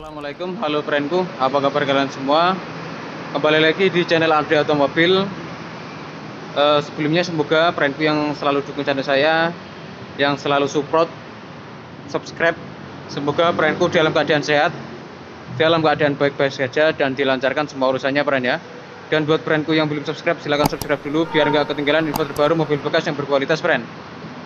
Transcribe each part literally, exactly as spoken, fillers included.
Assalamualaikum, halo friendku, apa kabar kalian semua? Kembali lagi di channel Ardi Otomobil. Uh, sebelumnya semoga friendku yang selalu dukung channel saya, yang selalu support, subscribe, semoga friendku dalam keadaan sehat, dalam keadaan baik-baik saja dan dilancarkan semua urusannya friend ya. Dan buat friendku yang belum subscribe, silahkan subscribe dulu biar nggak ketinggalan info terbaru mobil bekas yang berkualitas friend.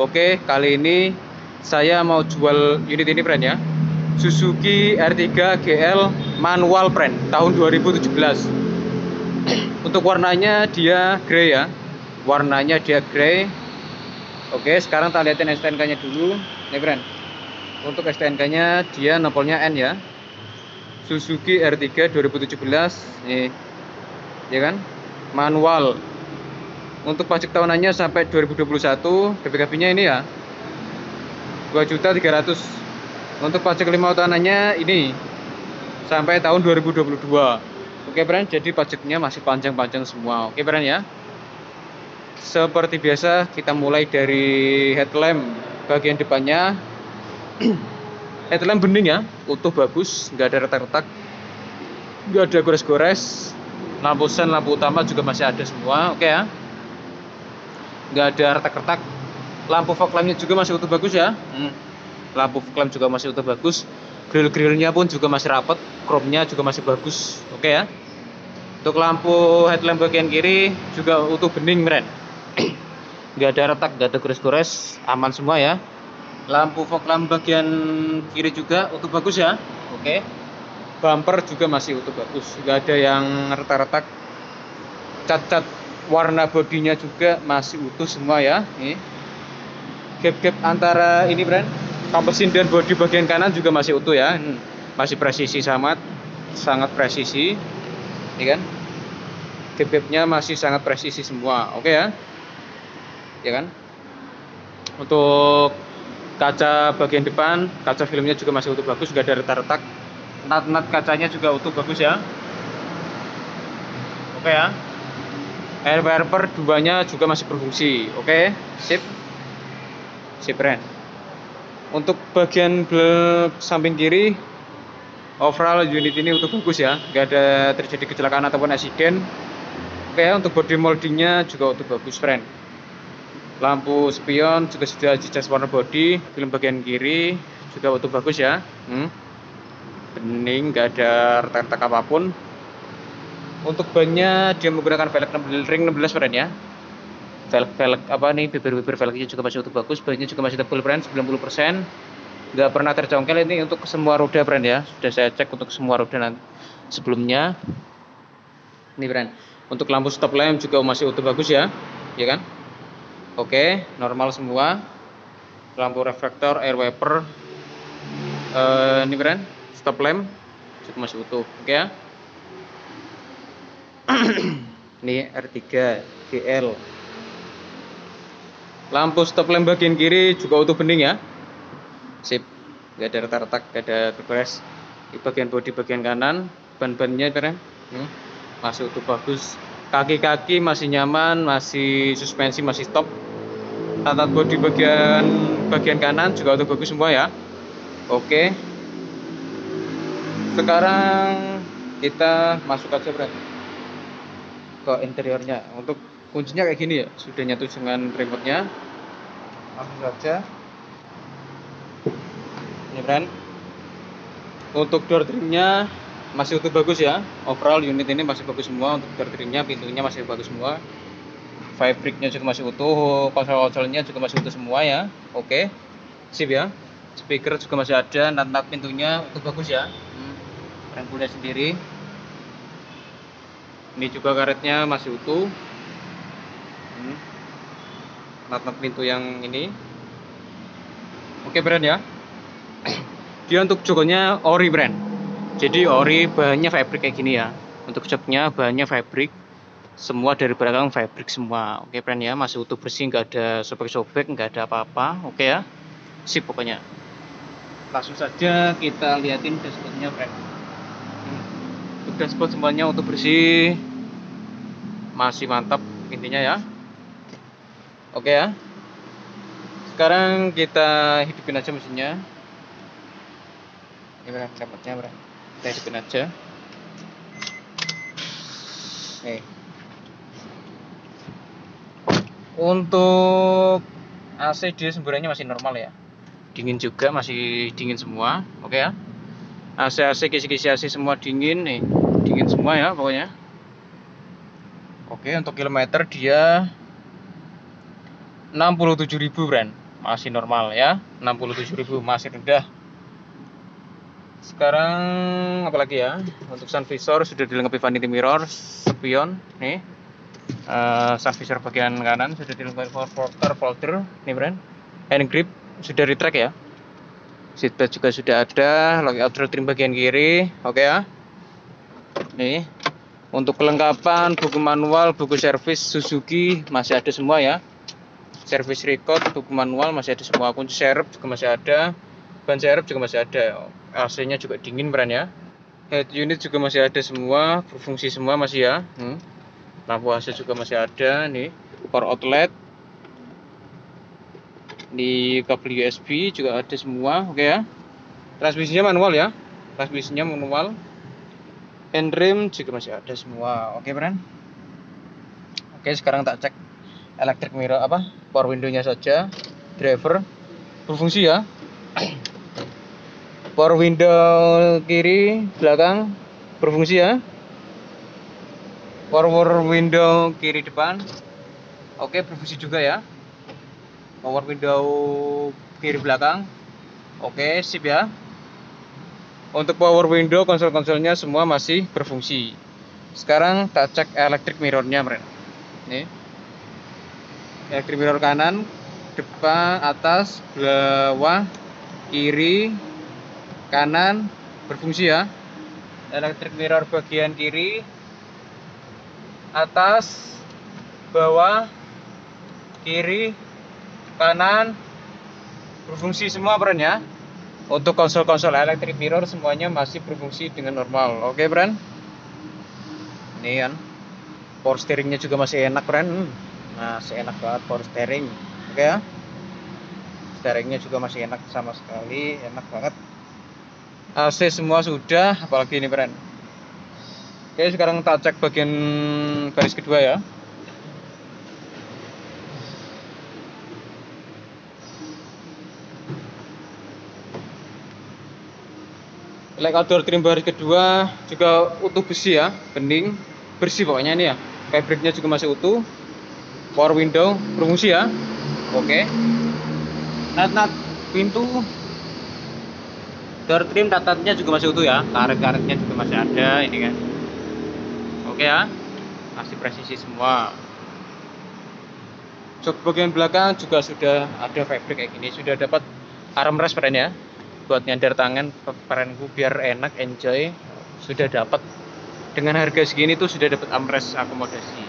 Oke, kali ini saya mau jual unit ini friend ya, Suzuki Ertiga G L manual brand tahun dua ribu tujuh belas. Untuk warnanya dia grey ya. Warnanya dia grey. Oke, sekarang kita lihatin S T N K-nya dulu. Nih brand. Untuk S T N K-nya dia nomornya N ya. Suzuki Ertiga dua ribu tujuh belas. Nih. Ya kan? Manual. Untuk pajak tahunannya sampai dua ribu dua puluh satu, B P K B-nya ini ya. dua juta tiga ratus ribu. Untuk pajak lima tahunannya ini sampai tahun dua ribu dua puluh dua. Oke friend, jadi pajaknya masih panjang-panjang semua. Oke friend ya. Seperti biasa kita mulai dari headlamp bagian depannya. Headlamp bening ya, utuh bagus, nggak ada retak-retak, nggak ada gores-gores. Lampu sen, lampu utama juga masih ada semua. Oke ya. Nggak ada retak-retak. Lampu fog lampnya juga masih utuh bagus ya. Hmm. Lampu klem juga masih utuh bagus, grill-grillnya pun juga masih rapat, chrome-nya juga masih bagus. Oke ya. Untuk lampu headlamp bagian kiri juga utuh bening meren. Nggak ada retak, nggak ada gores-gores, aman semua ya. Lampu fog lamp bagian kiri juga utuh bagus ya. Oke. Bumper juga masih utuh bagus, nggak ada yang retak-retak. Cat-cat warna bodinya juga masih utuh semua ya. Nih. Gap-gap antara ini meren, kampesin dan bodi bagian kanan juga masih utuh ya, masih presisi, sangat sangat presisi, ini kan, gap-gapnya masih sangat presisi semua, oke ya, ya kan. Untuk kaca bagian depan, kaca filmnya juga masih utuh bagus, nggak ada retak-retak, nat-nat kacanya juga utuh bagus ya, oke ya. Air wiper duanya juga masih berfungsi, oke, sip, sip friend. Untuk bagian samping kiri, overall unit ini utuh bagus ya, nggak ada terjadi kecelakaan ataupun aksiden. Oke, untuk body moldingnya juga utuh bagus friend. Lampu spion juga sudah dicas warna body, film bagian kiri juga utuh bagus ya. Hmm. Bening, nggak ada retak-retak apapun. Untuk bannya dia menggunakan velg enam belas ring enam belas friend ya. Velg-velg apa nih, bibir-bibir velgnya juga masih utuh bagus, bannya juga masih tebal friend, sembilan puluh persen nggak pernah tercongkel ini untuk semua roda friend ya, sudah saya cek untuk semua roda nanti sebelumnya ini friend. Untuk lampu stop lamp juga masih utuh bagus ya, ya kan, oke, normal semua. Lampu reflektor, air wiper, uh, ini friend, stop lamp juga masih utuh, oke ya. Ini Ertiga G L. Lampu stop lamp bagian kiri juga utuh bening ya, sip, nggak ada retak-retak, nggak ada tergores. Di bagian bodi bagian kanan, ban-bannya keren, hmm. masih utuh bagus. Kaki-kaki masih nyaman, masih suspensi masih top. Atas bodi bagian bagian kanan juga utuh bagus semua ya. Oke. Sekarang kita masuk aja berat ke interiornya. Untuk kuncinya kayak gini ya, sudah nyatu dengan remote-nya. Langsung saja. Ini friend. Untuk door trim-nya masih utuh bagus ya. Overall unit ini masih bagus semua. Untuk door trim-nya, pintunya masih bagus semua. Fabriknya juga masih utuh. Konsol-konsolnya juga masih utuh semua ya. Oke. Sip ya. Speaker juga masih ada. Nat-nat pintunya utuh bagus ya. Keren punya sendiri. Ini juga karetnya masih utuh. Nat-nat pintu yang ini oke brand ya. Dia untuk joknya ori brand, jadi ori, bahannya fabric kayak gini ya. Untuk joknya bahannya fabric semua, dari belakang fabric semua, oke brand ya. Masih utuh bersih, nggak ada sobek-sobek, nggak ada apa-apa, oke ya, sip pokoknya. Langsung saja kita liatin dashboardnya brand. Untuk dashboard semuanya utuh bersih, masih mantap intinya ya. Oke ya. Sekarang kita hidupin aja mesinnya. Ini berangkat cepatnya, berangkat. kita hidupin aja. Nih. Untuk A C dia semburannya masih normal ya. Dingin juga, masih dingin semua. Oke ya. A C A C kisi-kisi A C semua dingin nih. Dingin semua ya pokoknya. Oke, untuk kilometer dia enam puluh tujuh ribu brand. Masih normal ya. enam puluh tujuh ribu masih rendah. Sekarang apalagi ya? Untuk sun visor sudah dilengkapi vanity mirror, spion nih. Uh, sun visor bagian kanan sudah dilengkapi folder folder nih brand. Hand grip sudah retract ya. Seatbelt juga sudah ada, lockout trail trim bagian kiri. Oke ya. Nih. Untuk kelengkapan buku manual, buku servis Suzuki masih ada semua ya. Service record, buku manual masih ada semua. Kunci serep juga masih ada. Ban serep juga masih ada. A C-nya juga dingin brand ya. Head unit juga masih ada semua, berfungsi semua masih ya. Hmm. Lampu A C juga masih ada nih. Power outlet. Di kabel U S B juga ada semua, oke ya. Transmisinya manual ya. Transmisinya manual. Handrem juga masih ada semua, oke brand. Oke, sekarang tak cek electric mirror apa? Power window-nya saja. Driver berfungsi ya. Power window kiri belakang berfungsi ya. Power window kiri depan, oke, berfungsi juga ya. Power window kiri belakang, oke, sip ya. Untuk power window konsol-konsolnya semua masih berfungsi. Sekarang tak cek electric mirrornya, brand. Nih, electric mirror kanan, depan, atas, bawah, kiri, kanan berfungsi ya. Electric mirror bagian kiri, atas, bawah, kiri, kanan berfungsi semua brand ya. Untuk konsol-konsol electric mirror semuanya masih berfungsi dengan normal. Oke brand. Nih kan. Power steeringnya juga masih enak brand. Hmm. Masih enak banget power steering. Oke ya. Steeringnya juga masih enak sama sekali, enak banget. A C semua sudah, apalagi ini brand. Oke, sekarang kita cek bagian baris kedua ya. Lockout door trim baris kedua juga utuh besi ya, bening, bersih pokoknya ini ya. Fabriknya juga masih utuh. Power window berfungsi ya. Oke. Nat-nat pintu door trim tatatnya juga masih utuh ya, karet-karetnya juga masih ada ini kan. Oke ya, masih presisi semua. Jok bagian belakang juga sudah ada fabric kayak gini, sudah dapat armrest brand ya, buat nyadar tangan peranku biar enak enjoy. Sudah dapat dengan harga segini tuh sudah dapat armrest akomodasi.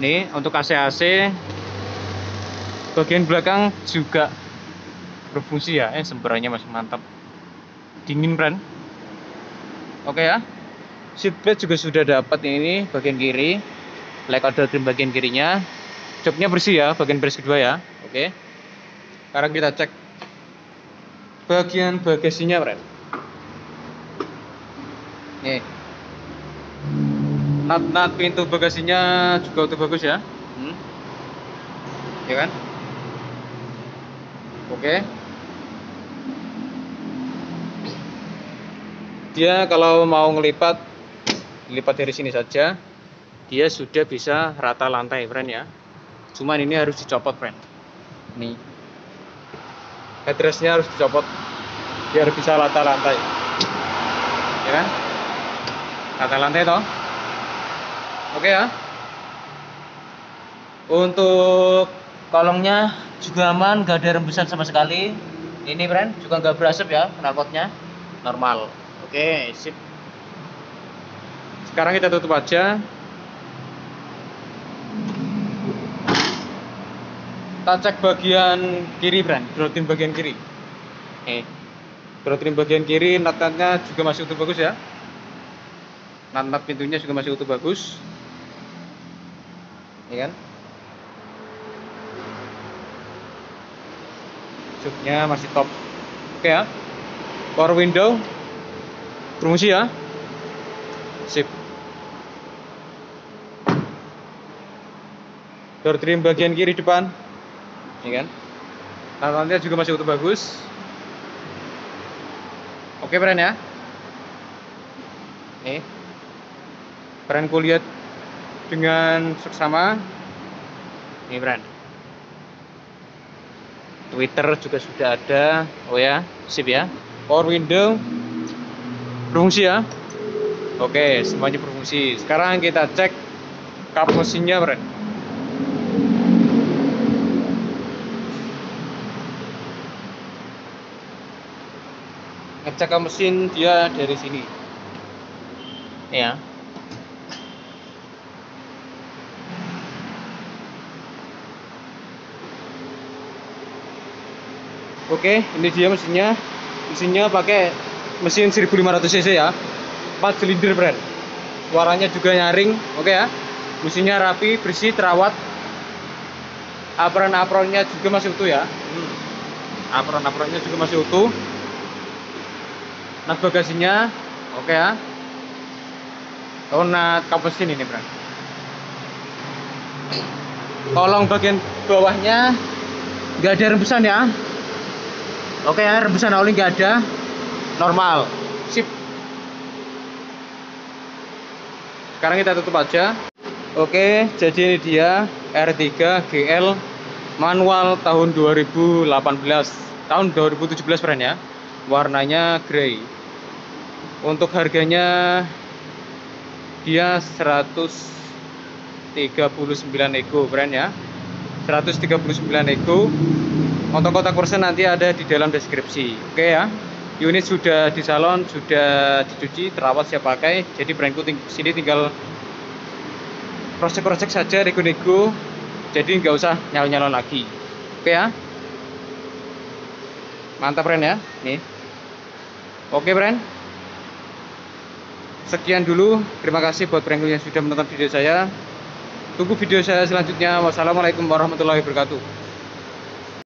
Nih untuk A C A C bagian belakang juga berfungsi ya, eh sembarannya masih mantap. Dingin brand. Oke ya. Seatbelt juga sudah dapat ini bagian kiri. Lockout door trim bagian kirinya. Joknya bersih ya, bagian baris kedua ya. Oke. Sekarang kita cek bagian bagasinya brand. Nih. Nat-nat pintu bagasinya juga utuh bagus ya. Hmm. Ya kan? Oke. Dia kalau mau ngelipat, lipat dari sini saja, dia sudah bisa rata lantai brand ya. Cuman ini harus dicopot brand. Nih, headrestnya harus dicopot biar bisa rata lantai. Ya kan? Rata lantai toh. Oke ya. Untuk kolongnya juga aman, gak ada rembusan sama sekali. Ini brand juga gak berasap ya, knalpotnya normal. Oke, sip. Sekarang kita tutup aja. Kita cek bagian kiri brand, door trim bagian kiri. Eh, door trim bagian kiri, nat-natnya juga masih utuh bagus ya. Nat-nat pintunya juga masih utuh bagus. Iya kan? Joknya masih top. Oke ya. Power window Promosi ya. Sip. Door trim bagian kiri depan. Ini kan. Lantai juga masih utuh bagus. Oke brand ya. Nih. Brand kulihat dengan seksama. Ini brand. Twitter juga sudah ada. Oh ya, sip ya. Power window berfungsi ya. Oke, semuanya berfungsi. Sekarang kita cek kap mesinnya, brand. Ngecek kap mesin dia dari sini. Ya. Oke, ini dia mesinnya. Mesinnya pakai mesin seribu lima ratus cc ya, empat silinder brand. Suaranya juga nyaring, oke ya. Mesinnya rapi, bersih, terawat. Apron-apronnya juga masih utuh ya. Hmm. Apron-apronnya juga masih utuh. Nah bagasinya, oke ya. Tona kap mesin ini brand. Kolong bagian bawahnya nggak ada rembesan ya. Oke ya, rembesan oli nggak ada, normal, sip. Sekarang kita tutup aja. Oke, jadi ini dia Ertiga G L manual tahun dua ribu delapan belas, tahun dua ribu tujuh belas brand ya. Warnanya grey. Untuk harganya dia seratus tiga puluh sembilan nego brand ya, seratus tiga puluh sembilan nego. Untuk kotak persen nanti ada di dalam deskripsi. Oke ya. Unit sudah di salon, sudah dicuci, terawat, siap pakai. Jadi brandku ting sini tinggal cross-check saja, nego-nego. Jadi nggak usah nyalon-nyalon lagi. Oke ya. Mantap brand ya. Nih. Oke brand. Sekian dulu. Terima kasih buat brandku yang sudah menonton video saya. Tunggu video saya selanjutnya. Wassalamualaikum warahmatullahi wabarakatuh.